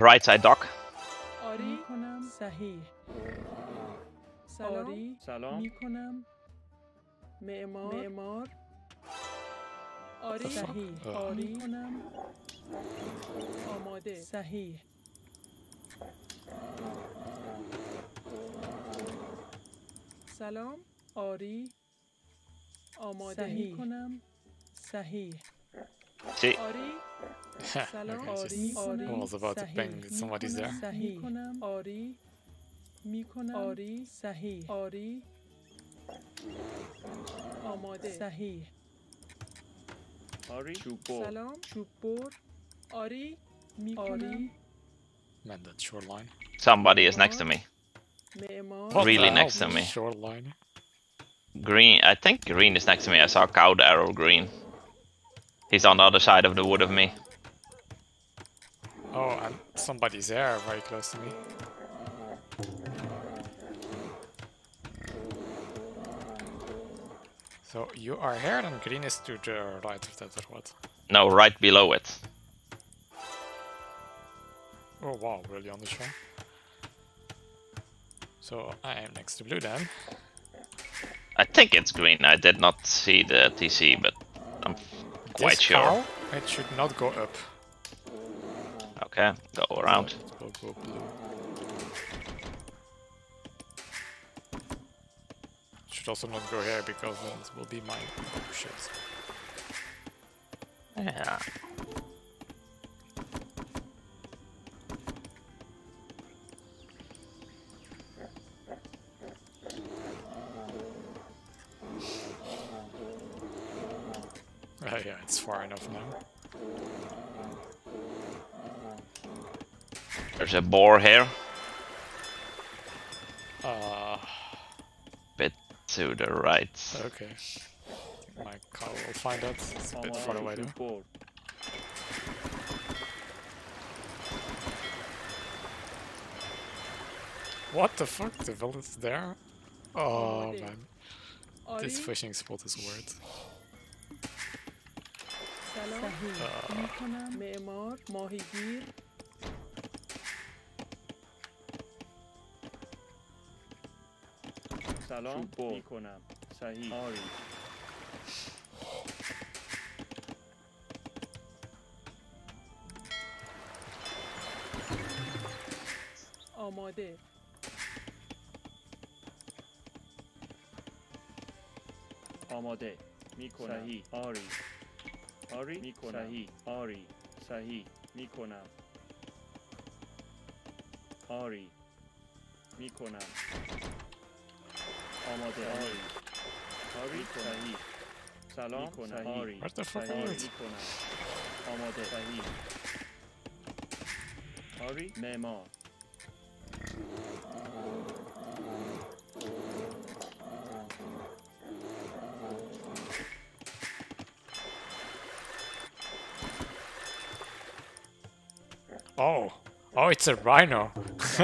right side dock. What the fuck? See? I was about to bang that somebody's there. Man, that shoreline. Somebody is next to me. Really next to me. Shoreline. Green. I think green is next to me. I saw cow arrow green. He's on the other side of the wood of me. Oh, and somebody's there very close to me. So you are here, and green is to the right of that, or what? No, right below it. Oh wow, really on the shore. So I am next to blue then. I think it's green. I did not see the TC, but I'm quite sure. Cow, it should not go up. Okay, go around. No, go blue. Also not go here because that will be my shit. Yeah. Oh yeah, it's far enough now. There's a boar here. To the right. Okay. My car will find that. It's a bit far away though. What the fuck? The villain's there? Oh man. This fishing spot is weird. Where's the fuck are it? Oh, it's a rhino. It's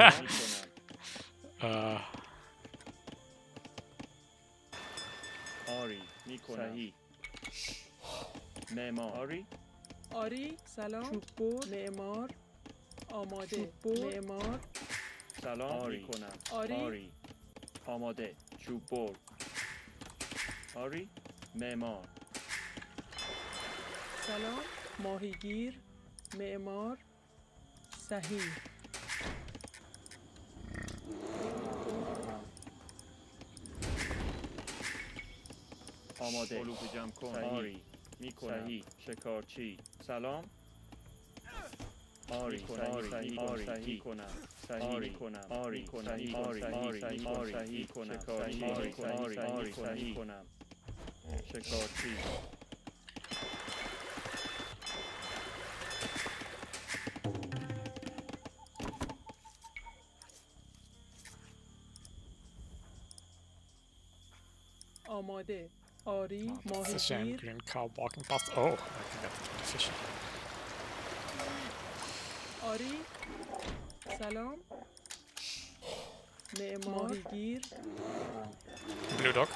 a shame, green cow walking past. Oh, I think that's the fish. Blue dog.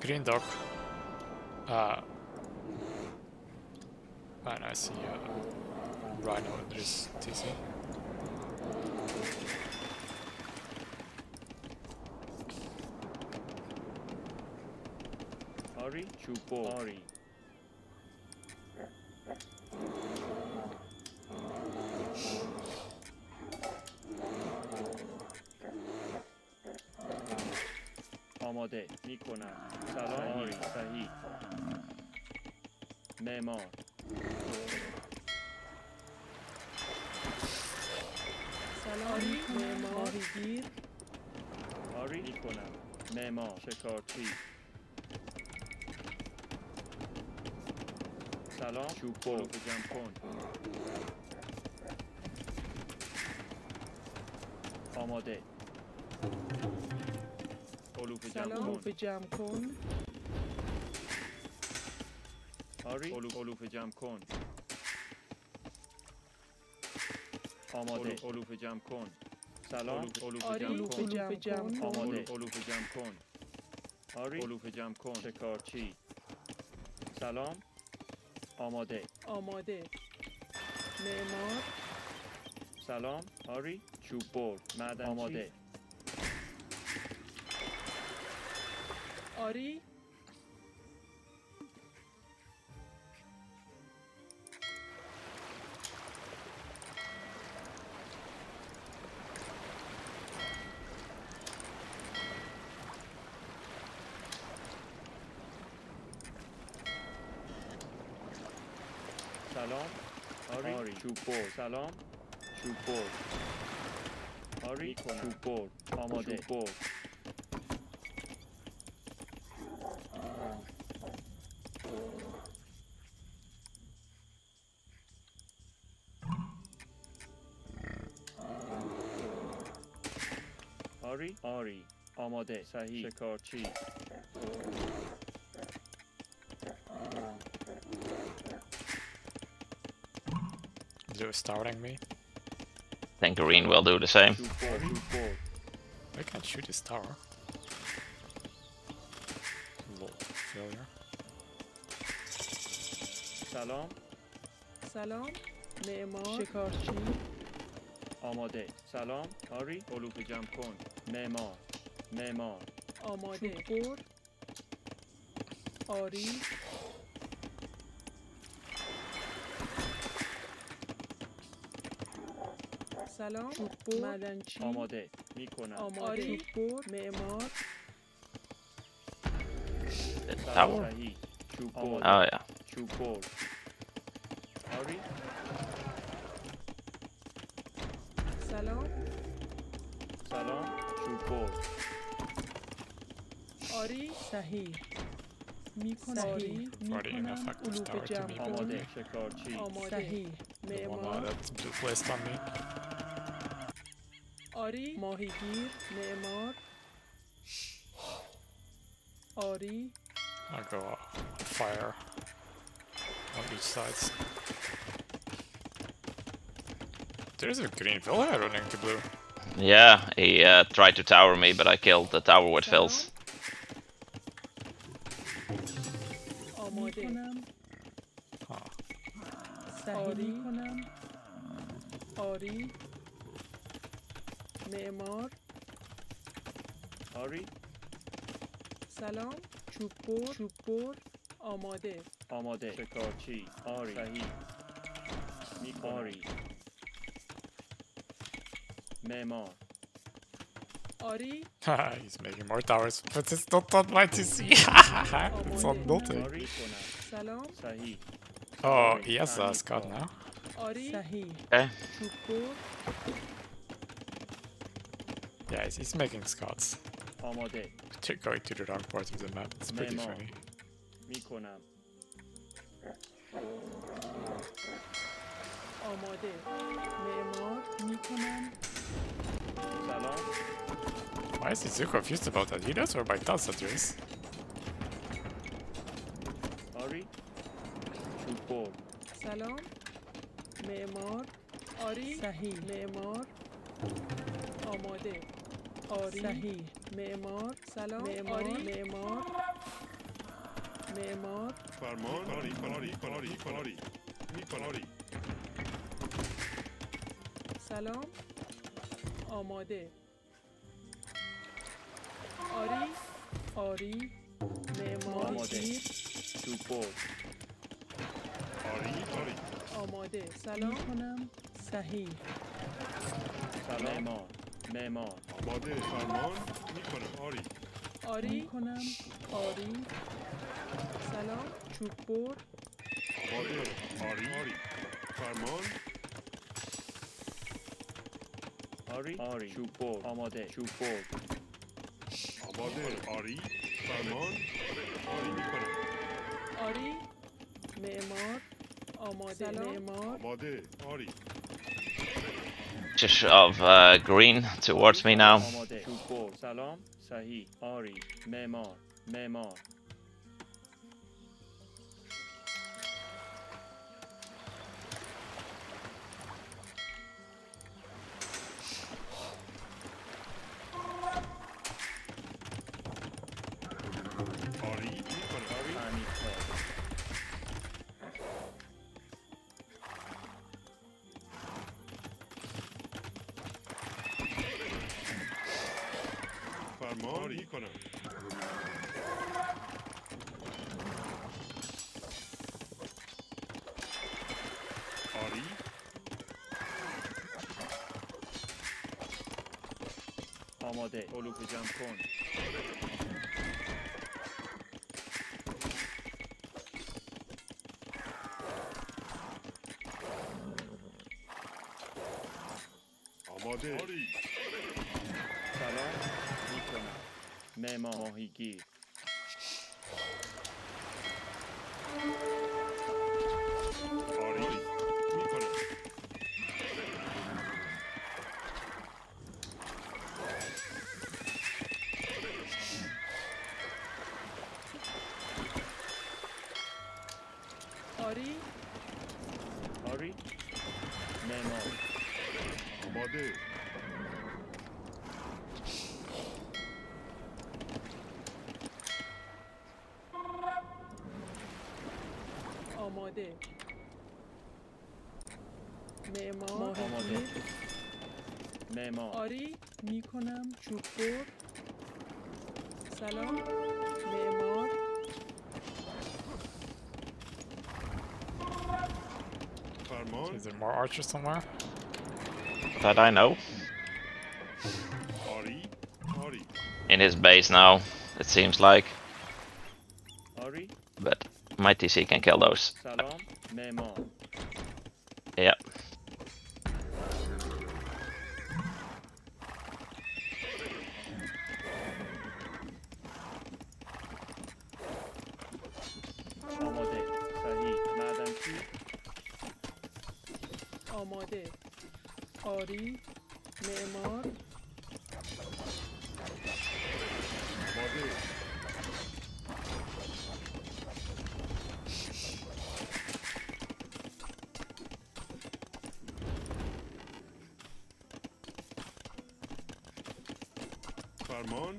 Green dog. Man, I see a rhino that is TC. Ari, Chupo. Ari. آماده میکنم سلام صحیح معمار سلام معماری گیر آری میکنم معمار شکارچی سلام چوبو جمع کن آماده علوف جمع کن آری علوف جمع کن آماده علوف جمع کن سلام علوف جمع کن آماده علوف جمع کن آری علوف جمع کن شکارچی سلام آماده معمار سلام آری چوبور معدن آماده آری سلام آری چوبور سلام چوبور آری چوبور آماده چوبور آری آماده صحیح شکارچی Blue is towering me. I think green will do the same. I can't shoot his tower. Lol, failure. سلام معمار شکارچی آماده سلام آری علوف جمع کن معمار آماده چوبور آری سلام چوبور معدنچی آماده میکنم آری چوبور معمار سلام چوبور آیا چوبور آری سلام چوبور آری صحیح میکنم آری علوف جمع آماده شکارچی صحیح معمار آری ماهیگیر معمار آری I go fire on each side. There's a green villager running to blue. Yeah, he tried to tower me, but I killed the tower with fills. Salam, Chupor, Amade, Shekarchi, Ari, Nikari. Memo. Ori. Haha, he's making more towers, but it's not on my TC. Haha, it's on nothing. Oh, he has a scout now. Okay. Yeah, he's making scouts. They're going to the wrong part of the map, it's pretty funny. Why is he so confused about that? He knows where my Tansator is. Ari, Chupor. Salam, Memor, Ari, Sahi, Memor, Amade, Ari, Sahi, Memor, Salam, Memor, Memor, Memo. Palmon, Palori. سلام. آماده. آری. معمار. سوپر. آری. آماده. سلام کنم. صحیح. سلام. معمار. آماده. فرمان میکنم. آری. کنم. آری. سلام. چوبور. آماده. آری. فرمان. آری. چوبور. آماده. چوبور. آماده. آری. فرمان آری میکنم آری معمار آماده معمار آماده آری Just of green towards me now آماده چوبور سلام صحیح آری معمار معمار آماده علوف جمع کن آماده سلام میکنم مهمان ماهیگیر آماده معمار آماده معمار آری میکنم چوبور سلام معمار فرمان Is there more archers somewhere? That I know. Ari. In his base now, it seems like. Ari? But my TC can kill those. Salam, Memo. Yeah. Amade, Sahi, Madam Chi. Amade. آری معمار فرمان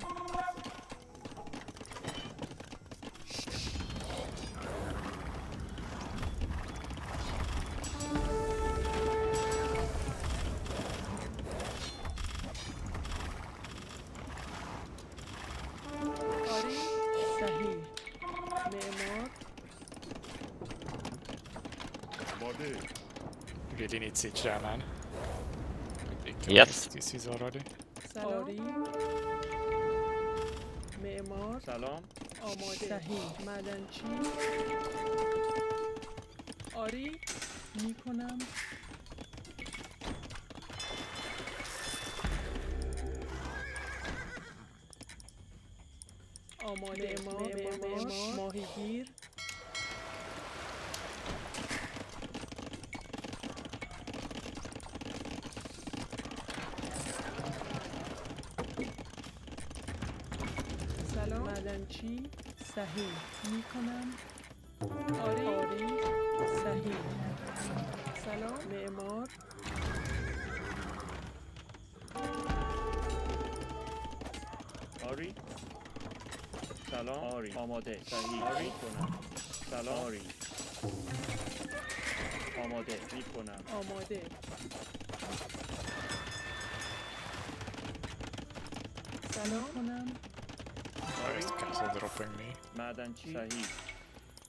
Really need siege there, man. Yes. TC's already. Salari. Meemar. Salam. Amade. Sahi. Madanchi. Ari. Mikonam. Amade. Meemar. Mahigir. چی صحیح میکنم آری صحیح سلام معمار آری سلام آری آماده صحیح آری کنم سلام آری آماده می کنم آماده سلام کنم آری cancel dropping me معدنچی صحیح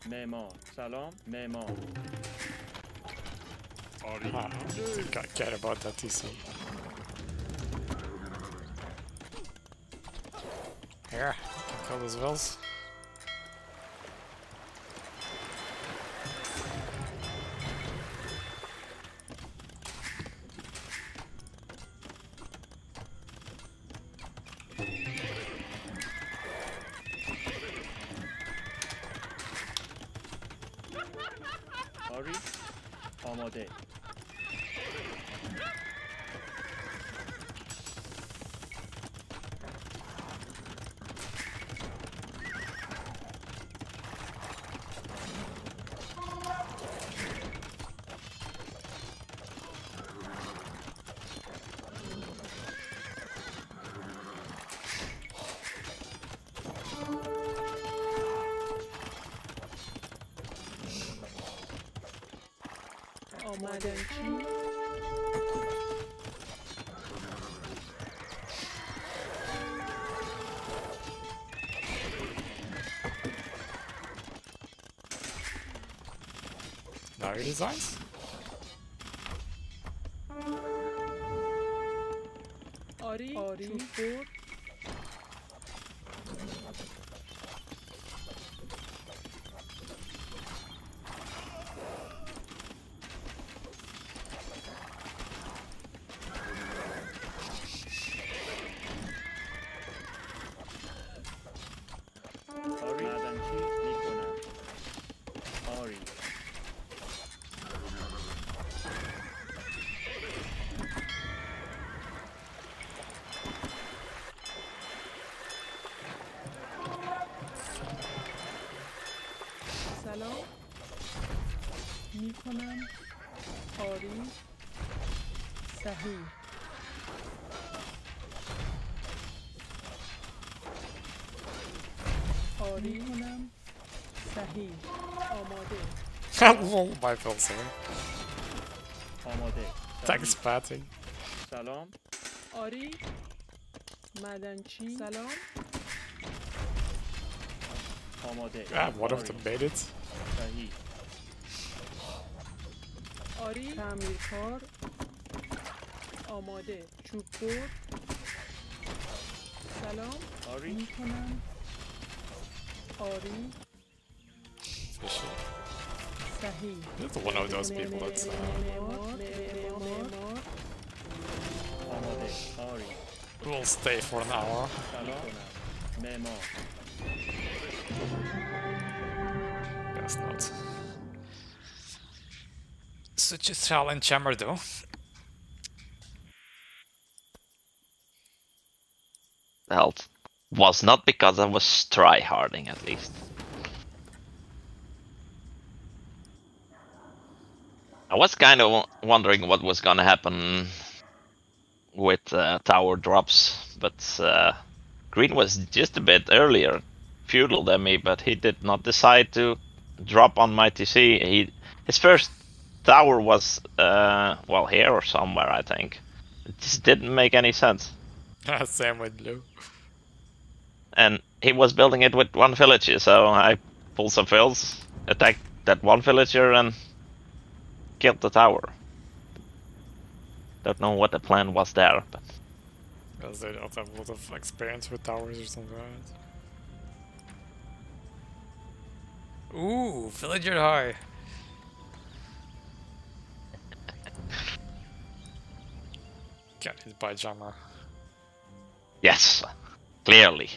معمار سلام معمار آری can't care about that easy yeah kill those wells Diary designs? Ori, Ori, food. My filter. Thanks, Patty. Salam. Ori. Madanchi. Salam. Ah, one of them made it. Ori. Kamilkor. Amade. Chupur. Salam. Ori. Ori. It's one of those people that's will stay for an hour. Guess not. Such a challenge hammer though. Well, it was not because I was tryharding at least. I was kind of wondering what was gonna happen with tower drops, but Green was just a bit earlier, feudal than me, but he did not decide to drop on my TC. His first tower was, well, here or somewhere, I think. It just didn't make any sense. Same with Blue. And he was building it with one villager, so I pulled some fills, attacked that one villager, and killed the tower. Don't know what the plan was there, but because they don't have a lot of experience with towers or something like that. Ooh, villager high. Got hit by Jammer. Yes, clearly.